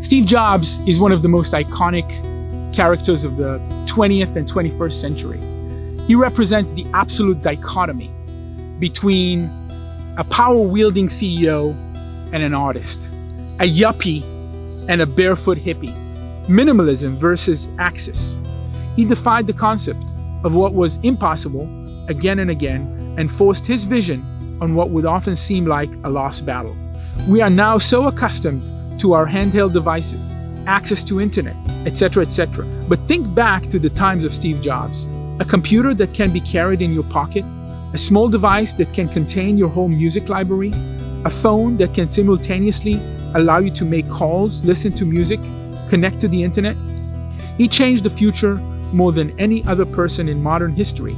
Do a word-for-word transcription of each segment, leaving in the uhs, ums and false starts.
Steve Jobs is one of the most iconic characters of the twentieth and twenty-first century. He represents the absolute dichotomy between a power-wielding C E O and an artist, a yuppie and a barefoot hippie, minimalism versus access. He defied the concept of what was impossible again and again and forced his vision on what would often seem like a lost battle. We are now so accustomed to our handheld devices, access to internet, et cetera, et cetera. But think back to the times of Steve Jobs. A computer that can be carried in your pocket, a small device that can contain your whole music library, a phone that can simultaneously allow you to make calls, listen to music, connect to the internet. He changed the future more than any other person in modern history,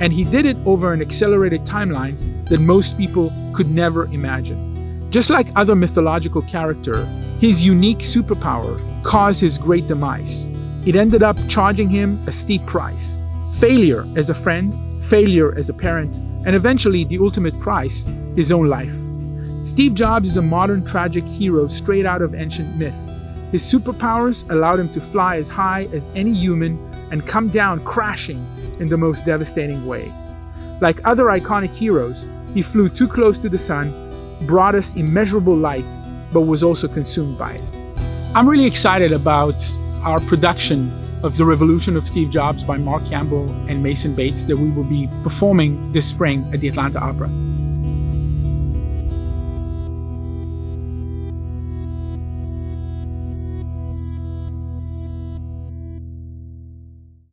and he did it over an accelerated timeline that most people could never imagine. Just like other mythological character, his unique superpower caused his great demise. It ended up charging him a steep price. Failure as a friend, failure as a parent, and eventually the ultimate price, his own life. Steve Jobs is a modern tragic hero straight out of ancient myth. His superpowers allowed him to fly as high as any human and come down crashing in the most devastating way. Like other iconic heroes, he flew too close to the sun, brought us immeasurable light, but was also consumed by it. I'm really excited about our production of The Revolution of Steve Jobs by Mark Campbell and Mason Bates that we will be performing this spring at the Atlanta Opera.